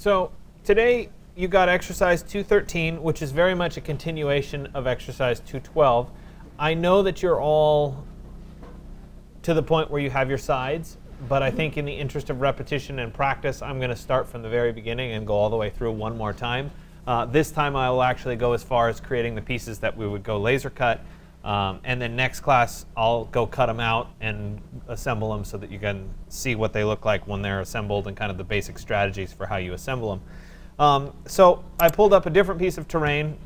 So today you got exercise 213, which is very much a continuation of exercise 212. I know that you're all to the point where you have your sides, but I think in the interest of repetition and practice, I'm going to start from the very beginning and go all the way through one more time. This time I will actually go as far as creating the pieces that we would go laser cut, and then next class I'll go cut them out and assemble them so that you can see what they look like when they're assembled and kind of the basic strategies for how you assemble them. So I pulled up a different piece of terrain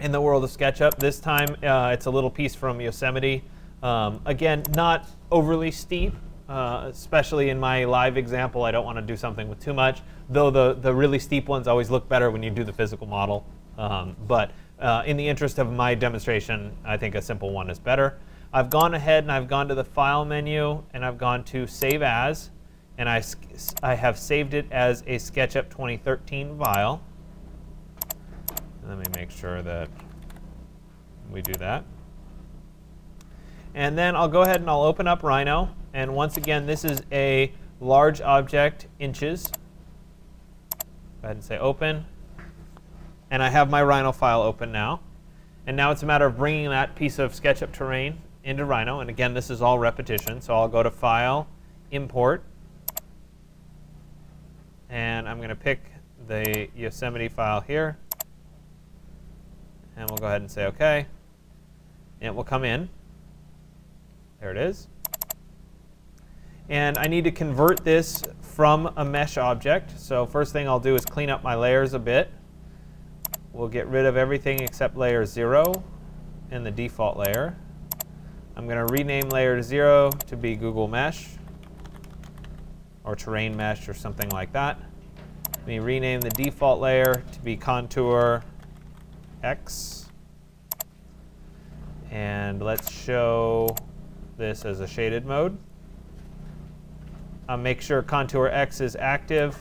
in the world of SketchUp. This time it's a little piece from Yosemite. Again, not overly steep. Especially in my live example, I don't want to do something with too much, though the really steep ones always look better when you do the physical model. But in the interest of my demonstration, I think a simple one is better. I've gone ahead and I've gone to the File menu, and I've gone to Save As, and I have saved it as a SketchUp 2013 file. Let me make sure that we do that. And then I'll go ahead and I'll open up Rhino. And once again, this is a large object, inches. Go ahead and say open. And I have my Rhino file open now. And now it's a matter of bringing that piece of SketchUp terrain into Rhino. And again, this is all repetition. So I'll go to File, Import. And I'm going to pick the Yosemite file here. And we'll go ahead and say OK. And it will come in. There it is. And I need to convert this from a mesh object. So first thing I'll do is clean up my layers a bit. We'll get rid of everything except layer 0 and the default layer. I'm going to rename layer 0 to be Google Mesh or terrain mesh or something like that. Let me rename the default layer to be Contour X. And let's show this as a shaded mode. I'll make sure Contour X is active,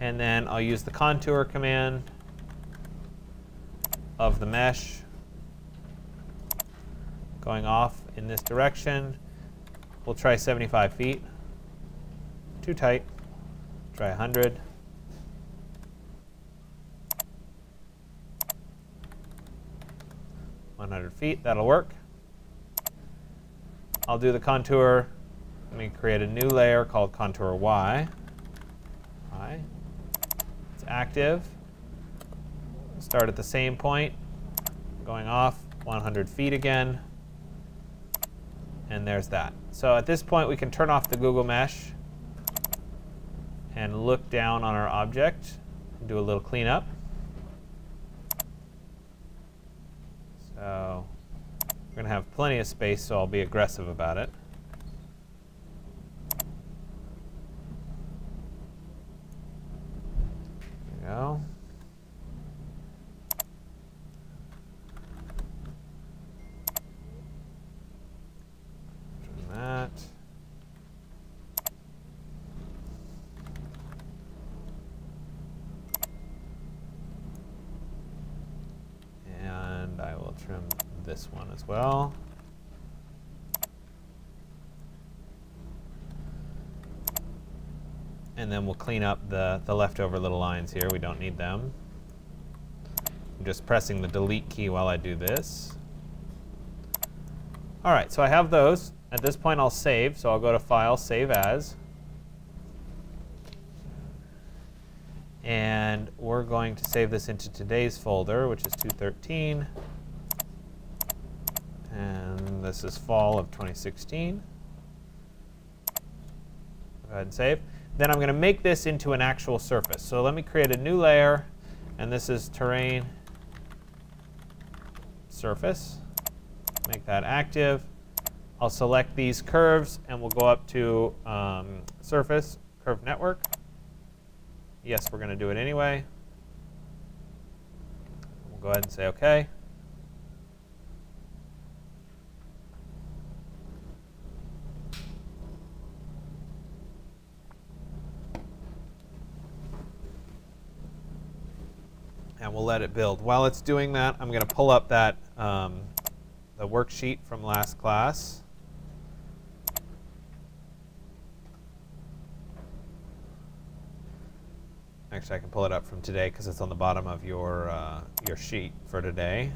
and then I'll use the contour command of the mesh going off in this direction. We'll try 75 feet. Too tight. Try 100. That'll work. I'll do the contour. Let me create a new layer called Contour Y. It's active. Start at the same point, going off 100 feet again. And there's that. So at this point, we can turn off the Google Mesh and look down on our object and do a little cleanup. So we're going to have plenty of space, so I'll be aggressive about it. Go. Turn that. And I will trim this one as well. And then we'll clean up the leftover little lines here. We don't need them. I'm just pressing the delete key while I do this. All right, so I have those. At this point, I'll save. So I'll go to File, Save As. And we're going to save this into today's folder, which is 213. And this is fall of 2016. Go ahead and save. Then I'm going to make this into an actual surface. So let me create a new layer, and this is terrain surface. Make that active. I'll select these curves, and we'll go up to surface, curve network. Yes, we're going to do it anyway. We'll go ahead and say OK. And we'll let it build. While it's doing that, I'm going to pull up that the worksheet from last class. Actually, I can pull it up from today because it's on the bottom of your sheet for today.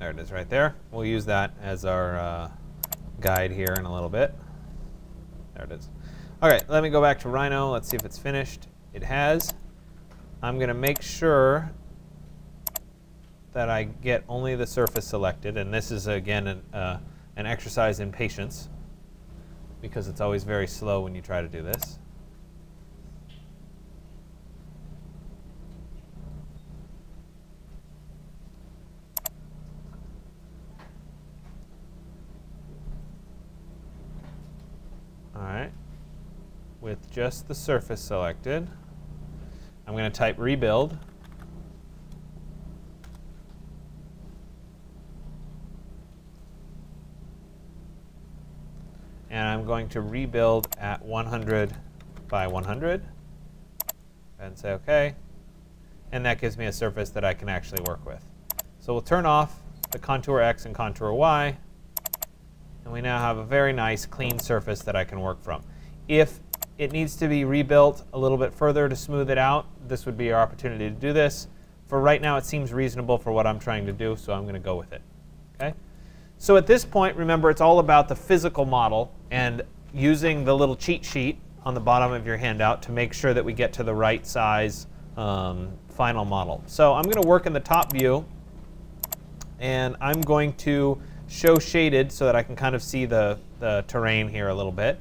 There it is right there. We'll use that as our guide here in a little bit. There it is. Okay, let me go back to Rhino. Let's see if it's finished. It has. I'm going to make sure that I get only the surface selected. And this is, again, an exercise in patience, because it's always very slow when you try to do this. With just the surface selected, I'm going to type rebuild. And I'm going to rebuild at 100 by 100. And say OK. And that gives me a surface that I can actually work with. So we'll turn off the contour X and contour Y. And we now have a very nice, clean surface that I can work from. If it needs to be rebuilt a little bit further to smooth it out, this would be our opportunity to do this. For right now, it seems reasonable for what I'm trying to do, so I'm going to go with it. Okay? So at this point, remember, it's all about the physical model and using the little cheat sheet on the bottom of your handout to make sure that we get to the right size final model. So I'm going to work in the top view, and I'm going to show shaded so that I can kind of see the terrain here a little bit.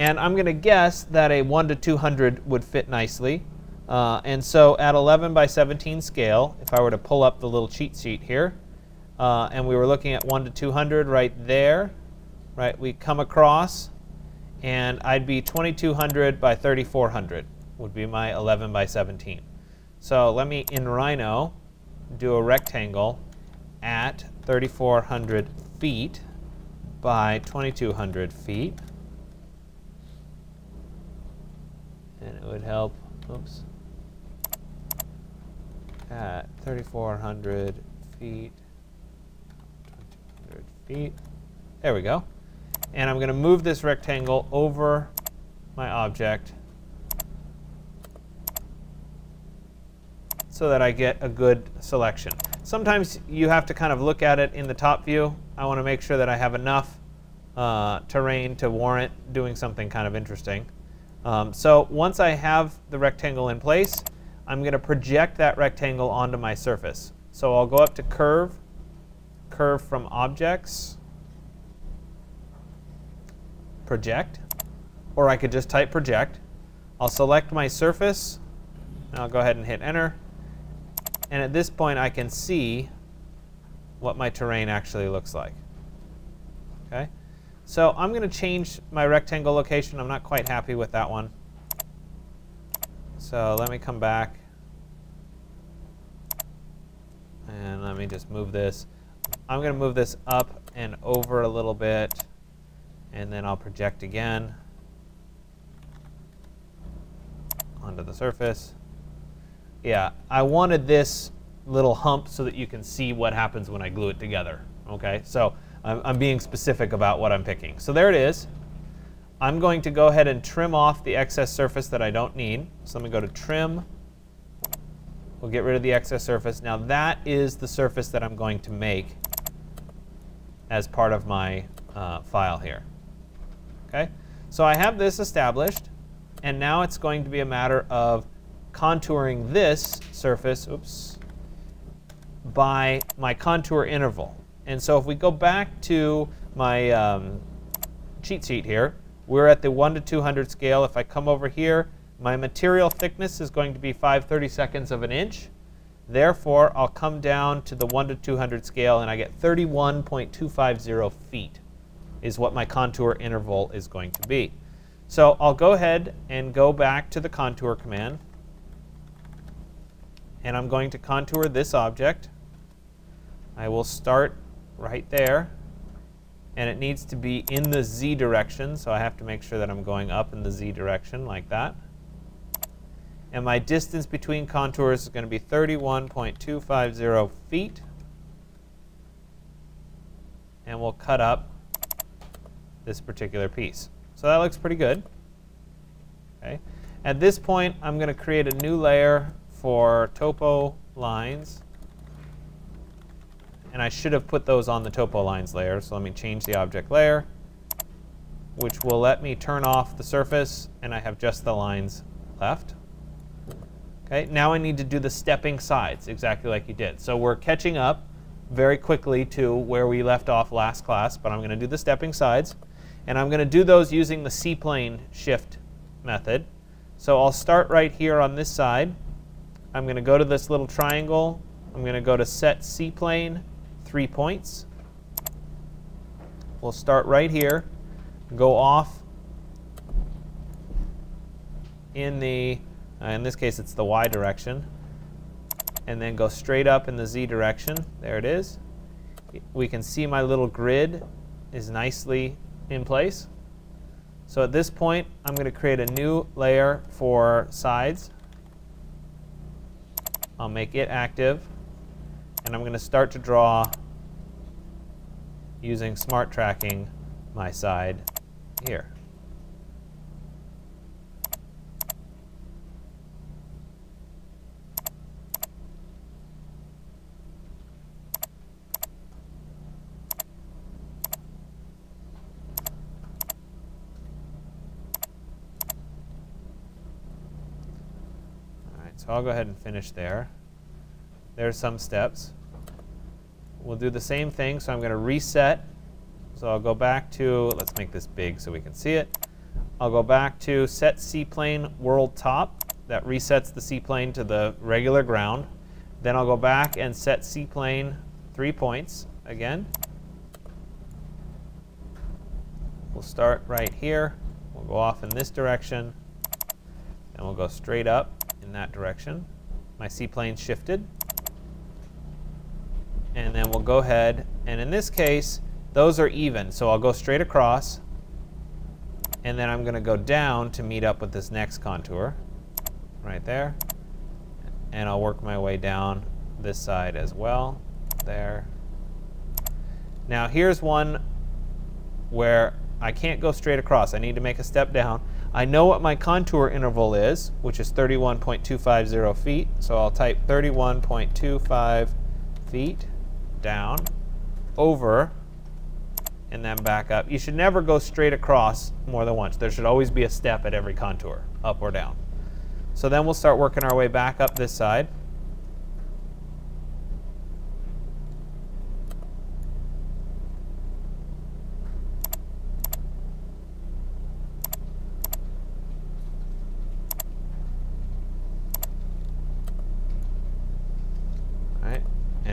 And I'm going to guess that a 1 to 200 would fit nicely. And so at 11 by 17 scale, if I were to pull up the little cheat sheet here, and we were looking at 1 to 200 right there, right, we come across, and I'd be 2200 by 3400 would be my 11 by 17. So let me, in Rhino, do a rectangle at 3400 feet by 2200 feet. And it would help, oops, at 3,400 feet, 2,200 feet. There we go. And I'm going to move this rectangle over my object so that I get a good selection. Sometimes you have to kind of look at it in the top view. I want to make sure that I have enough terrain to warrant doing something kind of interesting. So once I have the rectangle in place, I'm going to project that rectangle onto my surface. So I'll go up to Curve, Curve from Objects, Project, or I could just type Project. I'll select my surface, and I'll go ahead and hit Enter. And at this point, I can see what my terrain actually looks like. Okay? So I'm going to change my rectangle location. I'm not quite happy with that one. So let me come back. And let me just move this. I'm going to move this up and over a little bit. And then I'll project again onto the surface. Yeah, I wanted this little hump so that you can see what happens when I glue it together. Okay, so I'm being specific about what I'm picking. So there it is. I'm going to go ahead and trim off the excess surface that I don't need. So let me go to Trim. We'll get rid of the excess surface. Now that is the surface that I'm going to make as part of my file here. Okay? So I have this established. And now it's going to be a matter of contouring this surface, oops, by my contour interval. And so if we go back to my cheat sheet here, we're at the 1 to 200 scale. If I come over here, my material thickness is going to be 5/32 of an inch. Therefore, I'll come down to the 1 to 200 scale, and I get 31.250 feet is what my contour interval is going to be. So I'll go ahead and go back to the contour command. And I'm going to contour this object. I will start right there, and it needs to be in the Z direction, so I have to make sure that I'm going up in the Z direction like that. And my distance between contours is going to be 31.250 feet. And we'll cut up this particular piece. So that looks pretty good. Okay. At this point, I'm going to create a new layer for topo lines. And I should have put those on the topo lines layer, so let me change the object layer, which will let me turn off the surface, and I have just the lines left. Okay, now I need to do the stepping sides, exactly like you did. So we're catching up very quickly to where we left off last class, but I'm going to do the stepping sides. And I'm going to do those using the C-plane shift method. So I'll start right here on this side. I'm going to go to this little triangle. I'm going to go to set C-plane, 3 points. We'll start right here, go off in the in this case, it's the Y direction, and then go straight up in the Z direction. There it is. We can see my little grid is nicely in place. So at this point, I'm going to create a new layer for sides. I'll make it active, and I'm going to start to draw using smart tracking my side here. So I'll go ahead and finish there. There's some steps. We'll do the same thing, so I'm going to reset. So I'll go back to, let's make this big so we can see it. I'll go back to set C-plane world top. That resets the C-plane to the regular ground. Then I'll go back and set C-plane 3 points again. We'll start right here. We'll go off in this direction. And we'll go straight up in that direction. My C-plane shifted. And then we'll go ahead, and in this case, those are even. So I'll go straight across, and then I'm going to go down to meet up with this next contour right there. And I'll work my way down this side as well. There. Now here's one where I can't go straight across. I need to make a step down. I know what my contour interval is, which is 31.250 feet. So I'll type 31.25 feet down, over, and then back up. You should never go straight across more than once. There should always be a step at every contour, up or down. So then we'll start working our way back up this side.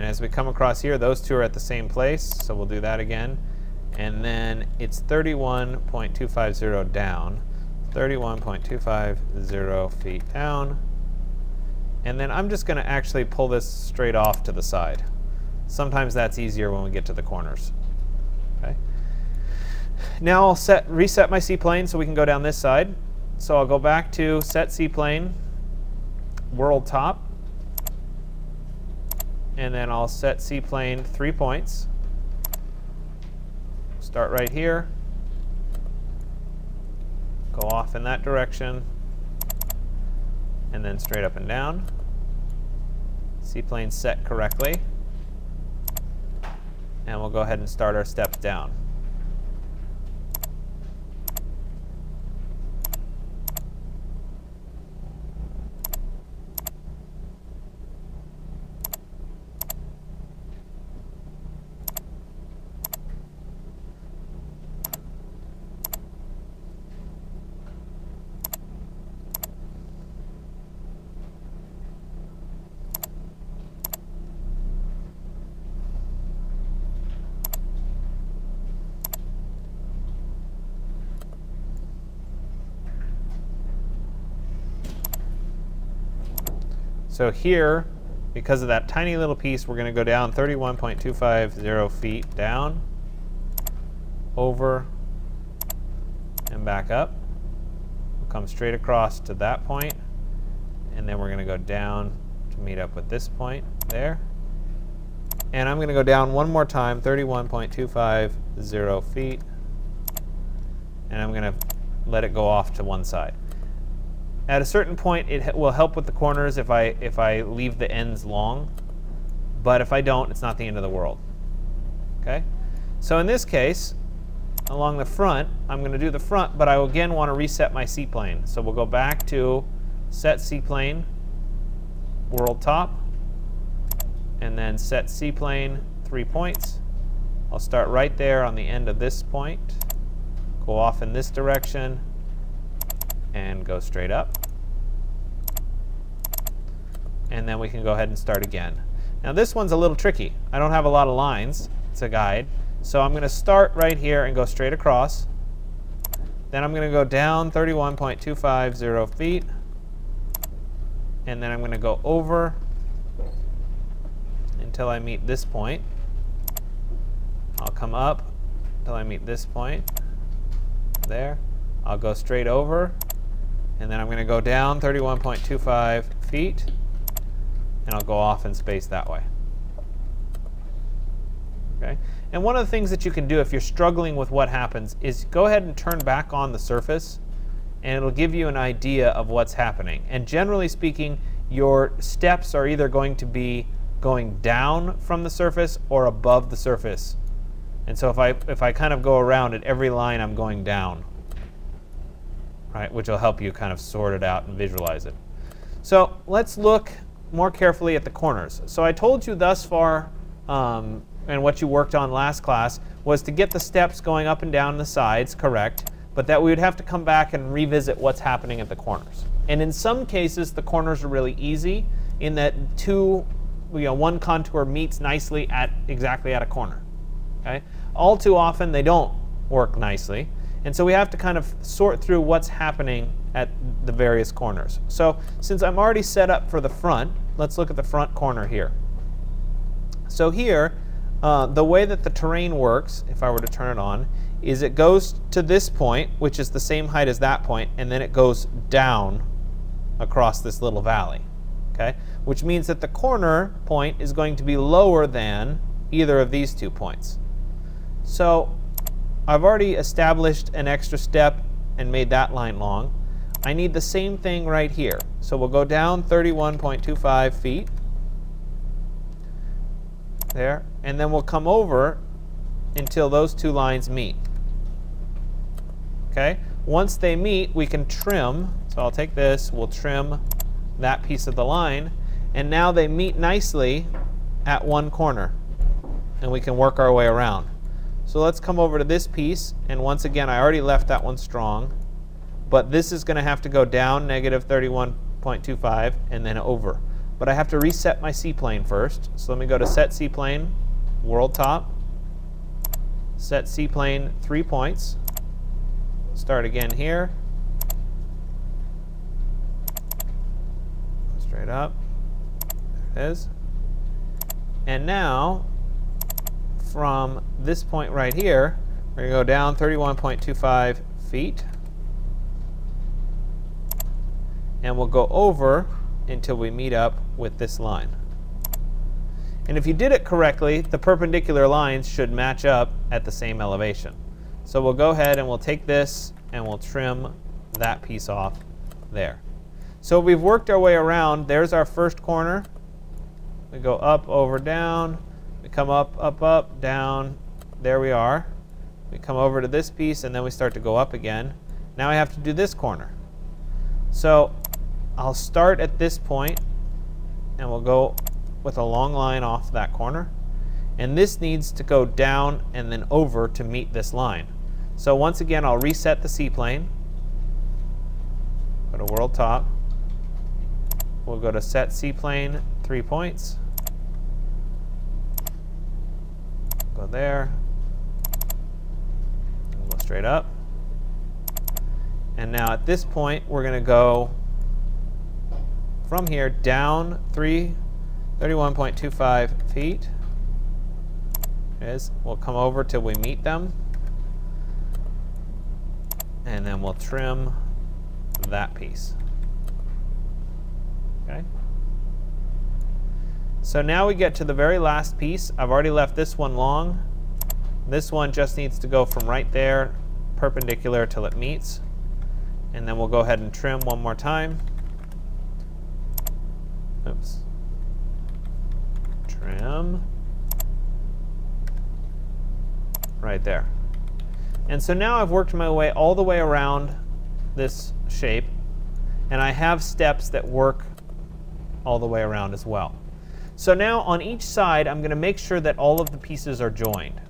As we come across here, those two are at the same place, so we'll do that again. And then it's 31.250 down, 31.250 feet down. And then I'm just going to actually pull this straight off to the side. Sometimes that's easier when we get to the corners. Okay. Now I'll reset my C-plane so we can go down this side. So I'll go back to set C-plane, world top. And then I'll set C-plane 3 points. Start right here. Go off in that direction. And then straight up and down. C-plane set correctly. And we'll go ahead and start our steps down. So here, because of that tiny little piece, we're going to go down 31.250 feet down, over, and back up. We'll come straight across to that point, and then we're going to go down to meet up with this point there. And I'm going to go down one more time, 31.250 feet, and I'm going to let it go off to one side. At a certain point, it will help with the corners if I leave the ends long, but if I don't, it's not the end of the world. Okay? So in this case, along the front, I'm going to do the front, but I will again want to reset my C-plane. So we'll go back to set C-plane, world top, and then set C-plane 3 points. I'll start right there on the end of this point, go off in this direction, and go straight up. And then we can go ahead and start again. Now this one's a little tricky. I don't have a lot of lines to guide, so I'm going to start right here and go straight across. Then I'm going to go down 31.250 feet, and then I'm going to go over until I meet this point. I'll come up until I meet this point. There. I'll go straight over, and then I'm going to go down 31.25 feet, and I'll go off in space that way. Okay? And one of the things that you can do if you're struggling with what happens is go ahead and turn back on the surface, and it'll give you an idea of what's happening. And generally speaking, your steps are either going to be going down from the surface or above the surface. And so if I kind of go around at every line, I'm going down. Right, which will help you kind of sort it out and visualize it. So let's look more carefully at the corners. So I told you thus far, and what you worked on last class, was to get the steps going up and down the sides correct, but that we would have to come back and revisit what's happening at the corners. And in some cases, the corners are really easy in that one contour meets nicely exactly at a corner. Okay? All too often, they don't work nicely. And so we have to kind of sort through what's happening at the various corners. So since I'm already set up for the front, let's look at the front corner here. So here, the way that the terrain works, if I were to turn it on, is it goes to this point, which is the same height as that point, and then it goes down across this little valley. Okay? Which means that the corner point is going to be lower than either of these 2 points. So I've already established an extra step and made that line long. I need the same thing right here. So we'll go down 31.25 feet. There. And then we'll come over until those two lines meet. Okay? Once they meet, we can trim. So I'll take this, we'll trim that piece of the line. And now they meet nicely at one corner. And we can work our way around. So let's come over to this piece, and once again, I already left that one strong, but this is going to have to go down -31.25 and then over. But I have to reset my C-plane first. So let me go to set C-plane, world top, set C-plane 3 points, start again here, straight up, there it is, and now from this point right here, we're going to go down 31.25 feet, and we'll go over until we meet up with this line. And if you did it correctly, the perpendicular lines should match up at the same elevation. So we'll go ahead and we'll take this and we'll trim that piece off there. So we've worked our way around. There's our first corner. We go up, over, down. We come up, up, up, down, there we are. We come over to this piece and then we start to go up again. Now I have to do this corner. So I'll start at this point and we'll go with a long line off that corner. And this needs to go down and then over to meet this line. So once again, I'll reset the C-plane. Go to world top. We'll go to set C-plane 3 points. Go there, and go straight up. And now at this point, we're going to go from here down 3 31.25 feet is. We'll come over till we meet them, and then we'll trim that piece. Okay. So now we get to the very last piece. I've already left this one long. This one just needs to go from right there perpendicular till it meets, and then we'll go ahead and trim one more time. Oops. Trim. Right there. And so now I've worked my way all the way around this shape, and I have steps that work all the way around as well. So now on each side I'm going to make sure that all of the pieces are joined.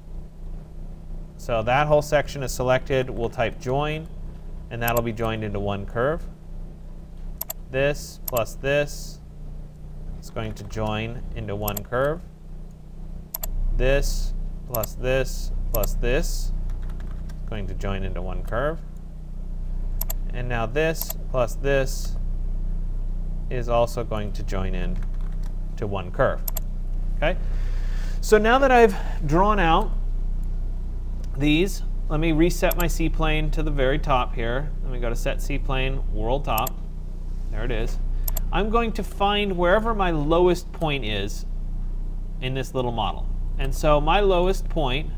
So that whole section is selected, we'll type join, and that'll be joined into one curve. This plus this is going to join into one curve. This plus this plus this is going to join into one curve. And now this plus this is also going to join in to one curve. Okay? So now that I've drawn out these, let me reset my C-plane to the very top here. Let me go to Set C-Plane, World Top. There it is. I'm going to find wherever my lowest point is in this little model. And so my lowest point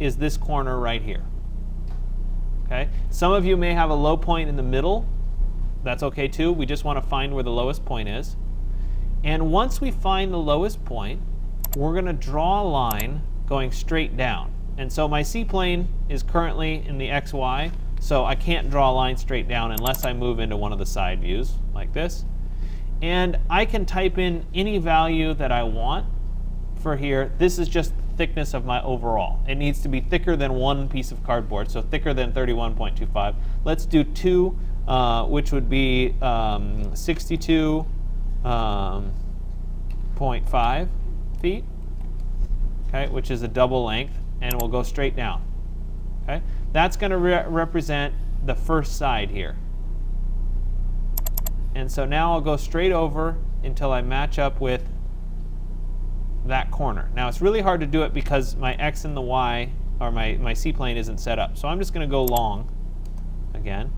is this corner right here. Okay? Some of you may have a low point in the middle. That's okay too. We just want to find where the lowest point is. And once we find the lowest point, we're going to draw a line going straight down. And so my C-plane is currently in the XY, so I can't draw a line straight down unless I move into one of the side views like this. And I can type in any value that I want for here. This is just the thickness of my overall. It needs to be thicker than one piece of cardboard, so thicker than 31.25. Let's do 2, which would be 62.5 feet, okay, which is a double length, and we'll go straight down. Okay, that's going to represent the first side here. And so now I'll go straight over until I match up with that corner. Now it's really hard to do it because my X and the Y, or my C-plane isn't set up. So I'm just going to go long again,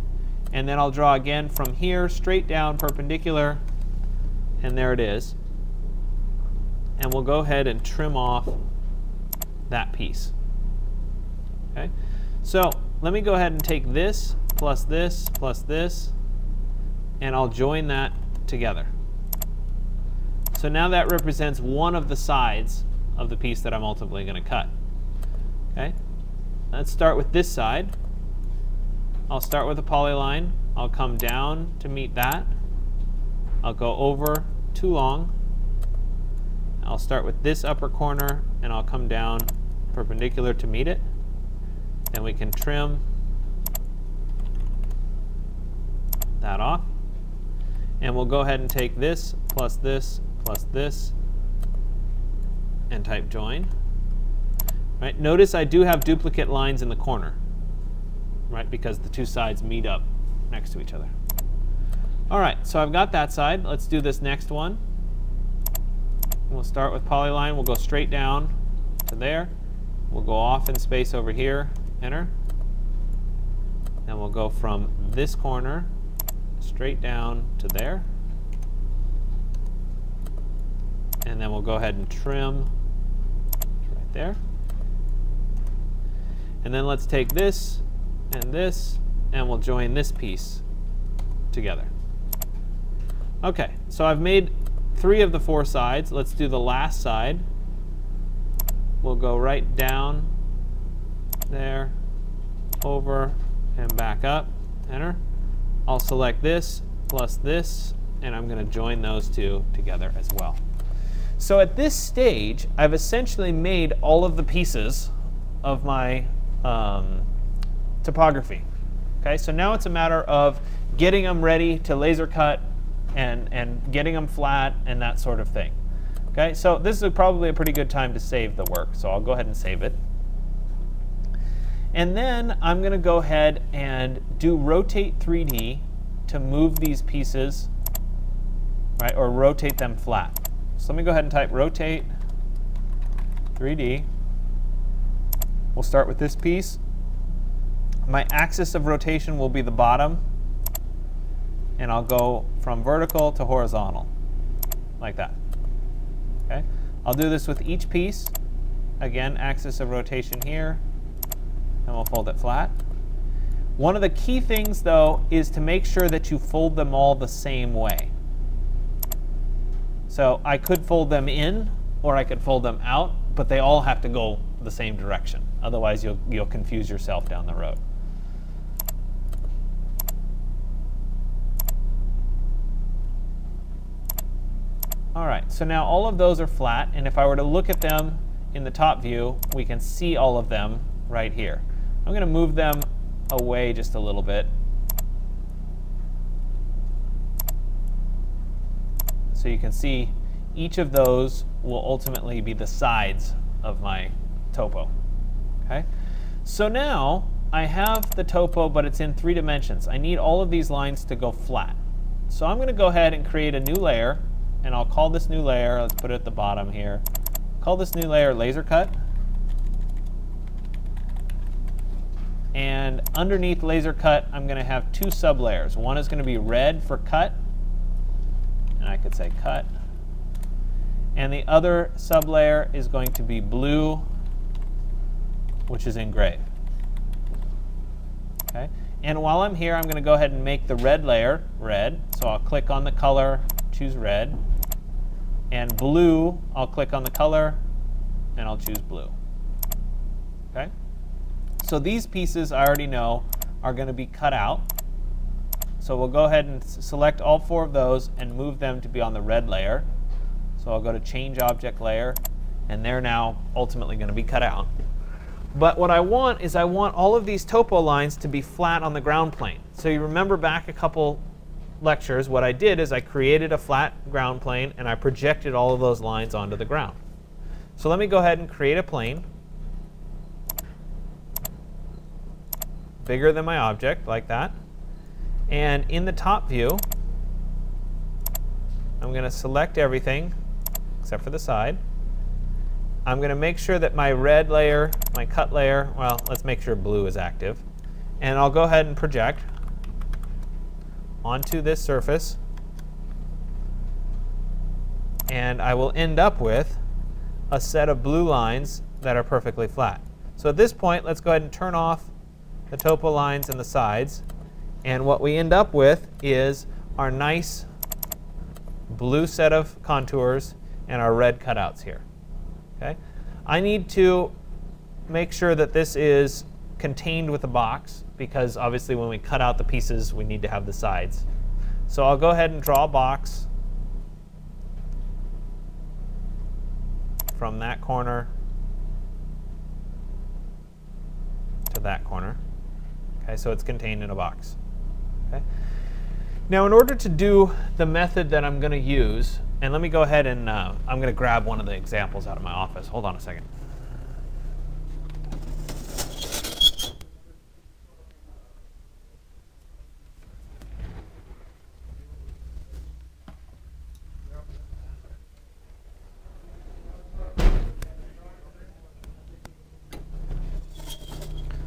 and then I'll draw again from here straight down perpendicular, and there it is. And we'll go ahead and trim off that piece. Okay? So let me go ahead and take this plus this plus this, and I'll join that together. So now that represents one of the sides of the piece that I'm ultimately going to cut. Okay? Let's start with this side. I'll start with a polyline. I'll come down to meet that. I'll go over too long. I'll start with this upper corner, and I'll come down perpendicular to meet it. Then we can trim that off. And we'll go ahead and take this plus this plus this and type join. Right? Notice I do have duplicate lines in the corner, right? Because the two sides meet up next to each other. All right, so I've got that side. Let's do this next one. We'll start with polyline. We'll go straight down to there. We'll go off in space over here, enter. And we'll go from this corner straight down to there. And then we'll go ahead and trim right there. And then let's take this and this, and we'll join this piece together. Okay, so I've made 3 of the 4 sides. Let's do the last side. We'll go right down there, over, and back up. Enter. I'll select this plus this, and I'm going to join those two together as well. So at this stage, I've essentially made all of the pieces of my topography. Okay, so now it's a matter of getting them ready to laser cut and getting them flat and that sort of thing. Okay, so this is probably a pretty good time to save the work, so I'll go ahead and save it. And then I'm going to go ahead and do Rotate 3D to move these pieces, right, or rotate them flat. So let me go ahead and type rotate 3D. We'll start with this piece. My axis of rotation will be the bottom, and I'll go from vertical to horizontal, like that. Okay. I'll do this with each piece. Again, axis of rotation here, and we'll fold it flat. One of the key things, though, is to make sure that you fold them all the same way. So I could fold them in, or I could fold them out, but they all have to go the same direction. Otherwise, you'll confuse yourself down the road. All right, so now all of those are flat, and if I were to look at them in the top view, we can see all of them right here. I'm going to move them away just a little bit, so you can see each of those will ultimately be the sides of my topo. Okay? So now I have the topo, but it's in 3 dimensions. I need all of these lines to go flat. So I'm going to go ahead and create a new layer, and I'll call this new layer, let's put it at the bottom here, call this new layer laser cut. And underneath laser cut, I'm going to have 2 sublayers. One is going to be red for cut, and I could say cut. And the other sublayer is going to be blue, which is engrave. Okay. And while I'm here, I'm going to go ahead and make the red layer red. So I'll click on the color, choose red. And blue, I'll click on the color, and I'll choose blue. Okay. So these pieces I already know are going to be cut out. So we'll go ahead and select all 4 of those and move them to be on the red layer. So I'll go to change object layer, and they're now ultimately going to be cut out. But what I want is I want all of these topo lines to be flat on the ground plane. So you remember back a couple lectures, what I did is I created a flat ground plane, and I projected all of those lines onto the ground. So let me go ahead and create a plane bigger than my object, like that. And in the top view, I'm going to select everything except for the side. I'm going to make sure that my red layer, my cut layer, well, let's make sure blue is active. And I'll go ahead and project onto this surface. And I will end up with a set of blue lines that are perfectly flat. So at this point, let's go ahead and turn off the topo lines and the sides. And what we end up with is our nice blue set of contours and our red cutouts here. Okay? I need to make sure that this is contained with a box, because obviously when we cut out the pieces, we need to have the sides. So I'll go ahead and draw a box from that corner to that corner. Okay, so it's contained in a box. Okay? Now, in order to do the method that I'm going to use, and let me go ahead and I'm going to grab one of the examples out of my office. Hold on a second.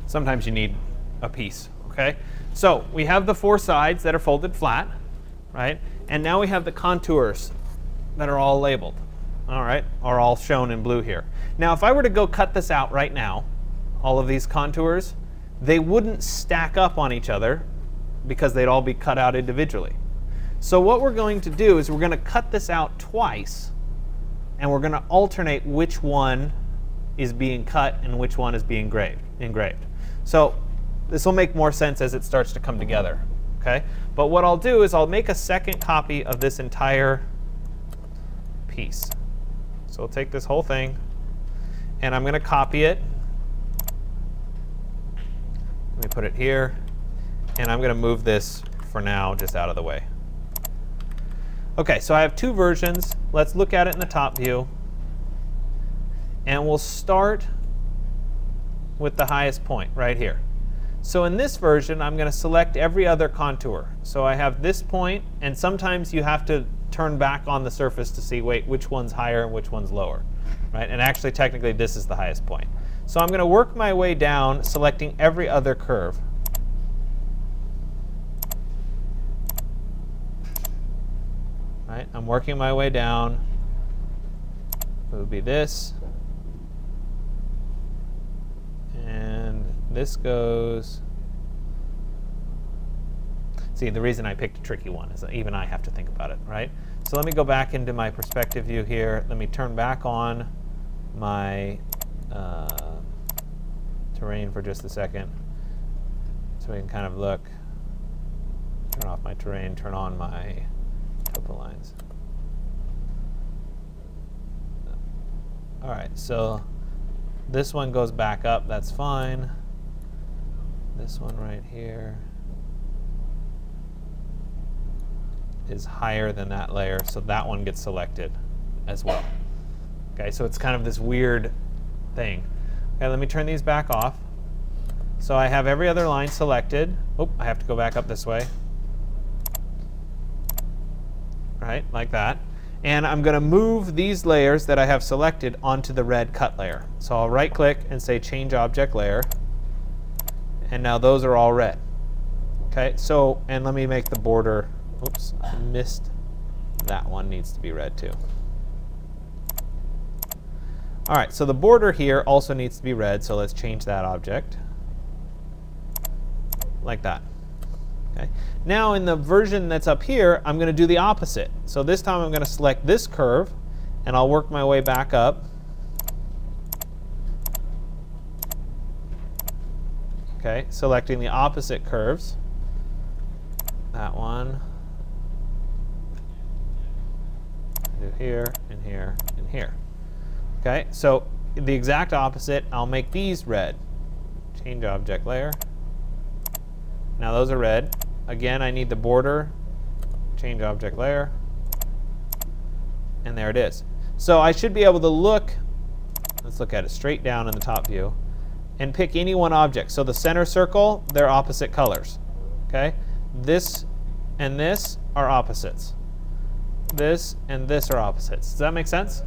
Sometimes you need a piece, okay? So we have the 4 sides that are folded flat, right? And now we have the contours that are all labeled, all right, are all shown in blue here. Now, if I were to go cut this out right now, all of these contours, they wouldn't stack up on each other because they'd all be cut out individually. So what we're going to do is we're going to cut this out twice, and we're going to alternate which one is being cut and which one is being engraved. So this will make more sense as it starts to come together. Okay? But what I'll do is I'll make a second copy of this entire piece. So I'll take this whole thing, and I'm going to copy it. Let me put it here. And I'm going to move this for now just out of the way. OK, so I have 2 versions. Let's look at it in the top view. And we'll start with the highest point right here. So in this version, I'm going to select every other contour. So I have this point, and sometimes you have to turn back on the surface to see, wait, which one's higher and which one's lower, right? And actually, technically, this is the highest point. So I'm going to work my way down, selecting every other curve. Right, I'm working my way down. It would be this. And this goes. See, the reason I picked a tricky one is that even I have to think about it, right? So let me go back into my perspective view here. Let me turn back on my terrain for just a second so we can kind of look. Turn off my terrain, turn on my topo lines. All right, so this one goes back up, that's fine. This one right here is higher than that layer, so that one gets selected as well. Okay, so it's kind of this weird thing. Okay, let me turn these back off. So I have every other line selected. Oh, I have to go back up this way. Right, like that. And I'm going to move these layers that I have selected onto the red cut layer. So I'll right click and say change object layer. And now those are all red. Okay, so, and let me make the border. Oops, I missed that one, needs to be red too. All right, so the border here also needs to be red, so let's change that object like that. Okay. Now in the version that's up here, I'm going to do the opposite. So this time I'm going to select this curve and I'll work my way back up. Okay, selecting the opposite curves. That one. Here and here and here. Okay, so the exact opposite, I'll make these red. Change object layer. Now those are red. Again, I need the border. Change object layer. And there it is. So I should be able to look, let's look at it straight down in the top view, and pick any one object. So the center circle, they're opposite colors. Okay, this and this are opposites. This and this are opposites. Does that make sense?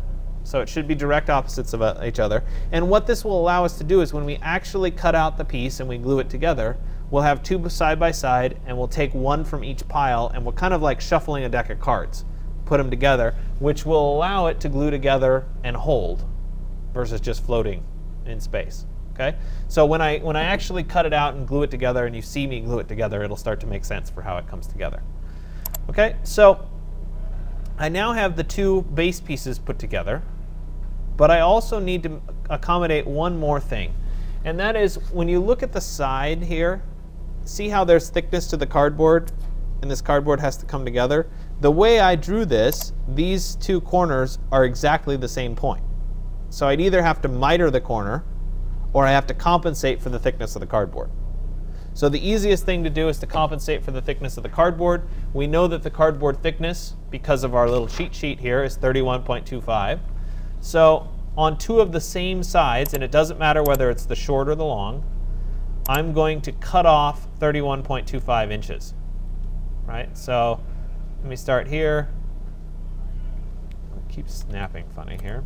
So it should be direct opposites of each other. And what this will allow us to do is when we actually cut out the piece and we glue it together, we'll have two side by side and we'll take one from each pile and we're kind of like shuffling a deck of cards, put them together, which will allow it to glue together and hold versus just floating in space. Okay? So when I actually cut it out and glue it together and you see me glue it together, it'll start to make sense for how it comes together. Okay? So I now have the two base pieces put together, but I also need to accommodate one more thing. And that is when you look at the side here, see how there's thickness to the cardboard and this cardboard has to come together? The way I drew this, these two corners are exactly the same point. So I'd either have to miter the corner or I have to compensate for the thickness of the cardboard. So the easiest thing to do is to compensate for the thickness of the cardboard. We know that the cardboard thickness, because of our little cheat sheet here, is 31.25. So on two of the same sides, and it doesn't matter whether it's the short or the long, I'm going to cut off 31.25 inches, right? So let me start here. I keep snapping funny here.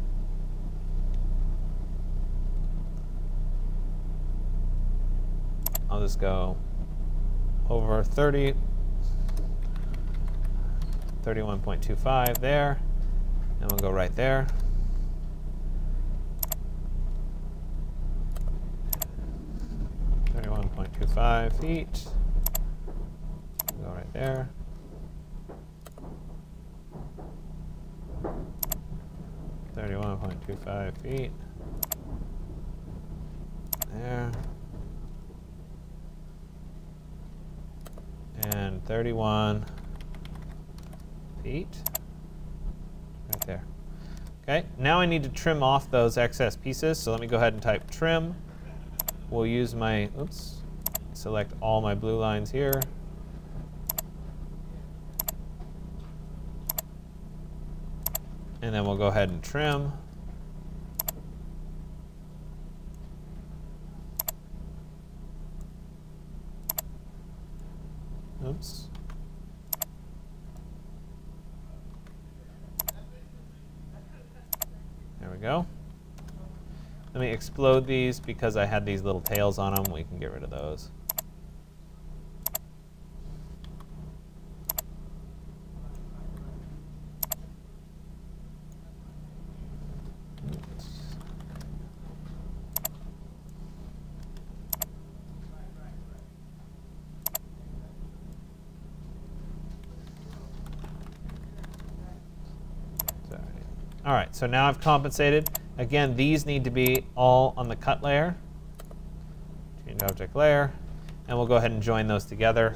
I'll just go over 30, 31.25 there, and we'll go right there. feet. Go right there. feet. There. And 31 feet. Right there. Okay, now I need to trim off those excess pieces, so let me go ahead and type trim. We'll use my, oops. Select all my blue lines here. And then we'll go ahead and trim. Oops. we go. Let me explode these because I had these little tails on them. We can get rid of those. All right, so now I've compensated. Again, these need to be all on the cut layer. Change object layer. And we'll go ahead and join those together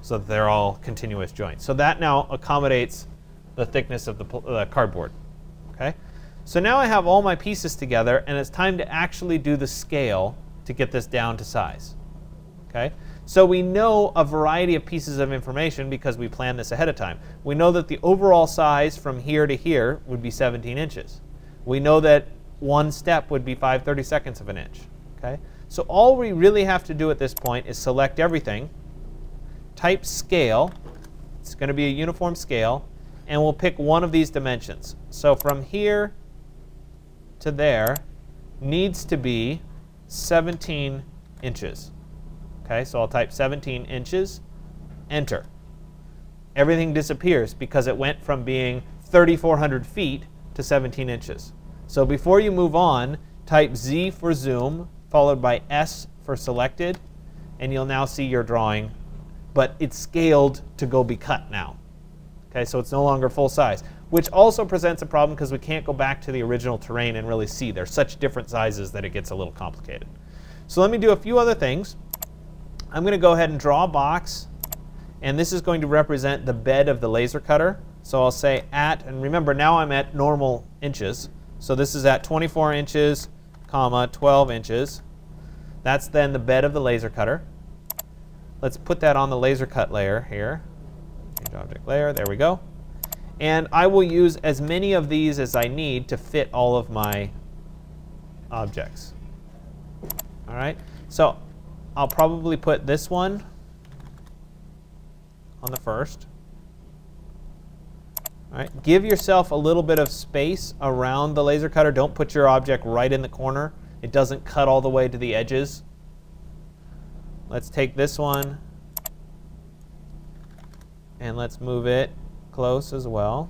so that they're all continuous joints. So that now accommodates the thickness of the cardboard. Okay? So now I have all my pieces together, and it's time to actually do the scale to get this down to size. Okay? So we know a variety of pieces of information because we planned this ahead of time. We know that the overall size from here to here would be 17 inches. We know that one step would be 5/32 of an inch. Okay? So all we really have to do at this point is select everything, type scale, it's going to be a uniform scale, and we'll pick one of these dimensions. So from here to there needs to be 17 inches. Okay, so I'll type 17 inches, enter. Everything disappears because it went from being 3,400 feet to 17 inches. So before you move on, type Z for zoom, followed by S for selected, and you'll now see your drawing, but it's scaled to go be cut now. Okay, so it's no longer full size, which also presents a problem because we can't go back to the original terrain and really see. They're such different sizes that it gets a little complicated. So let me do a few other things. I'm going to go ahead and draw a box, and this is going to represent the bed of the laser cutter. So I'll say at, and remember now I'm at normal inches. So this is at 24 inches, comma, 12 inches. That's then the bed of the laser cutter. Let's put that on the laser cut layer here. Change object layer, there we go. And I will use as many of these as I need to fit all of my objects. All right, so I'll probably put this one on the first. All right, give yourself a little bit of space around the laser cutter. Don't put your object right in the corner. It doesn't cut all the way to the edges. Let's take this one and let's move it close as well.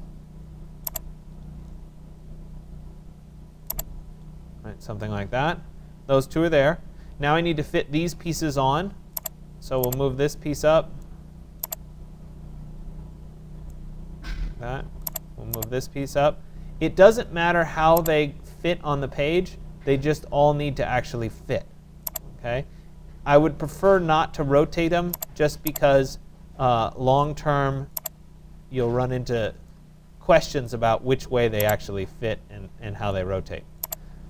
All right, something like that. Those two are there. Now I need to fit these pieces on, so we'll move this piece up. Like that. We'll move this piece up. It doesn't matter how they fit on the page, they just all need to actually fit. Okay? I would prefer not to rotate them just because long term you'll run into questions about which way they actually fit and how they rotate.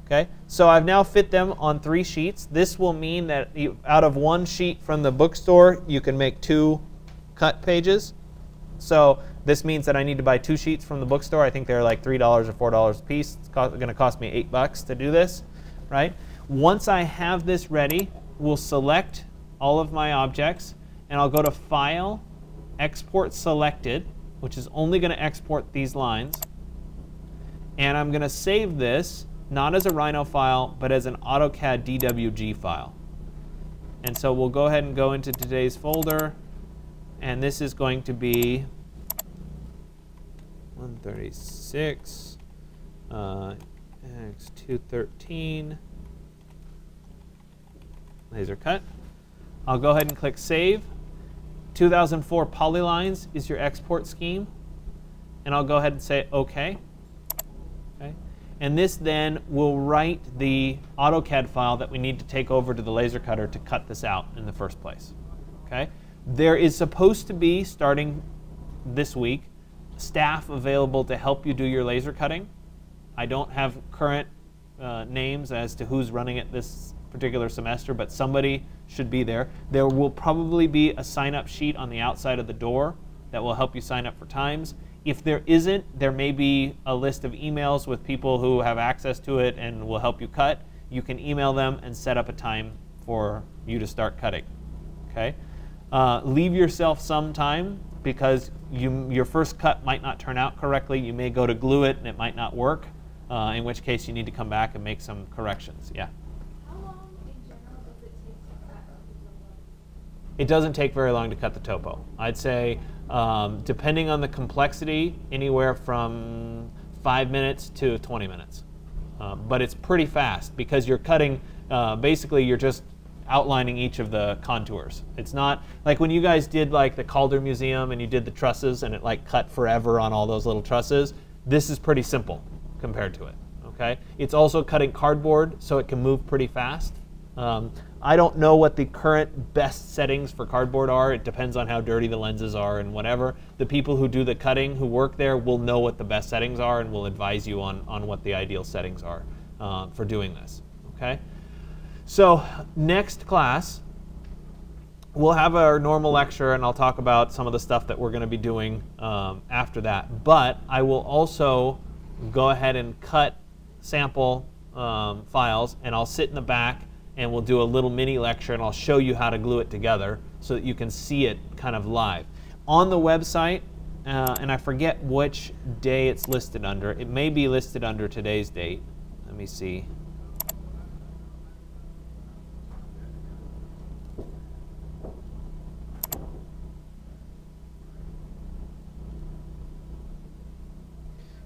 Okay, so I've now fit them on 3 sheets. This will mean that out of one sheet from the bookstore, you can make 2 cut pages. So this means that I need to buy 2 sheets from the bookstore. I think they're like $3 or $4 a piece. It's going to cost me $8 to do this, right? Once I have this ready, we'll select all of my objects, and I'll go to File, Export Selected, which is only going to export these lines. And I'm going to save this, not as a Rhino file, but as an AutoCAD DWG file. And so we'll go ahead and go into today's folder, and this is going to be 136 x213 laser cut. I'll go ahead and click Save. 2004 Polylines is your export scheme, and I'll go ahead and say OK. And this then will write the AutoCAD file that we need to take over to the laser cutter to cut this out in the first place. Okay? There is supposed to be, starting this week, staff available to help you do your laser cutting. I don't have current names as to who's running it this particular semester, but somebody should be there. There will probably be a sign-up sheet on the outside of the door that will help you sign up for times. If there isn't, there may be a list of emails with people who have access to it and will help you cut. You can email them and set up a time for you to start cutting. Okay? Leave yourself some time because your first cut might not turn out correctly. You may go to glue it and it might not work. in which case you need to come back and make some corrections. Yeah. How long in general does it take to cut the topo? It doesn't take very long to cut the topo. I'd say, depending on the complexity, anywhere from 5 minutes to 20 minutes. But it's pretty fast because you're cutting, basically you're just outlining each of the contours. It's not like when you guys did like the Calder Museum and you did the trusses and it like cut forever on all those little trusses. This is pretty simple compared to it, okay? It's also cutting cardboard, so it can move pretty fast. I don't know what the current best settings for cardboard are. It depends on how dirty the lenses are and whatever. The people who do the cutting, who work there, will know what the best settings are and will advise you on what the ideal settings are for doing this, okay? So next class, we'll have our normal lecture and I'll talk about some of the stuff that we're going to be doing after that. But I will also go ahead and cut sample files, and I'll sit in the back and we'll do a little mini lecture and I'll show you how to glue it together so that you can see it kind of live. On the website, and I forget which day it's listed under. It may be listed under today's date. Let me see.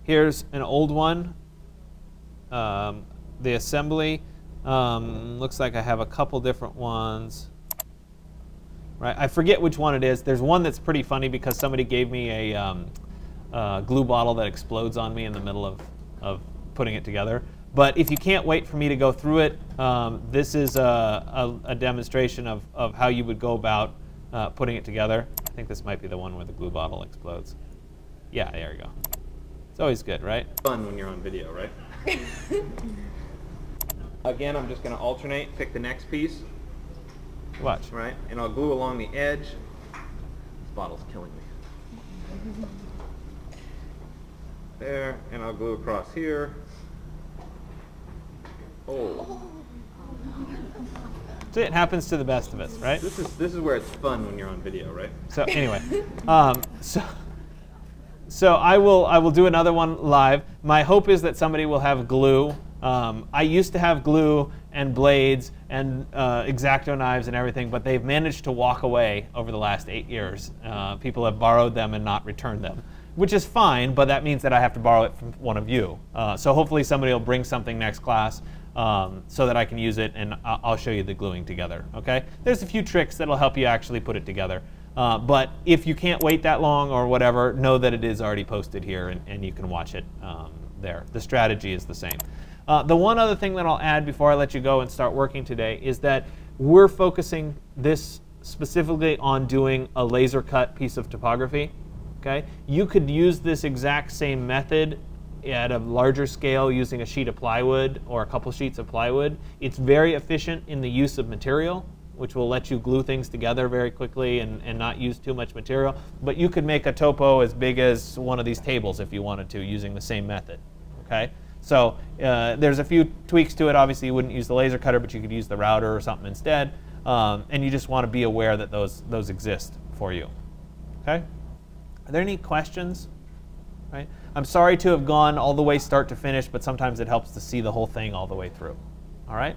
Here's an old one, the assembly. Looks like I have a couple different ones. Right, I forget which one it is. There's one that's pretty funny because somebody gave me a glue bottle that explodes on me in the middle of putting it together. But if you can't wait for me to go through it, this is a demonstration of how you would go about putting it together. I think this might be the one where the glue bottle explodes. Yeah, there you go. It's always good, right? Fun when you're on video, right? Again, I'm just going to alternate, pick the next piece. Watch. Right? And I'll glue along the edge. This bottle's killing me. There, and I'll glue across here. Oh. So it happens to the best of us, right? This is where it's fun when you're on video, right? So anyway, so I will do another one live. My hope is that somebody will have glue. I used to have glue and blades and X-Acto knives and everything, but they've managed to walk away over the last 8 years. People have borrowed them and not returned them, which is fine, but that means that I have to borrow it from one of you. So hopefully somebody will bring something next class so that I can use it, and I'll show you the gluing together, okay? There's a few tricks that'll help you actually put it together. But if you can't wait that long or whatever, know that it is already posted here and you can watch it there. The strategy is the same. The one other thing that I'll add before I let you go and start working today is that we're focusing this specifically on doing a laser cut piece of topography. Okay? You could use this exact same method at a larger scale using a sheet of plywood or a couple sheets of plywood. It's very efficient in the use of material, which will let you glue things together very quickly and not use too much material. But you could make a topo as big as one of these tables if you wanted to using the same method. Okay? So there's a few tweaks to it. Obviously, you wouldn't use the laser cutter, but you could use the router or something instead. And you just want to be aware that those exist for you. Okay? Are there any questions? Right? I'm sorry to have gone all the way start to finish, but sometimes it helps to see the whole thing all the way through. All right?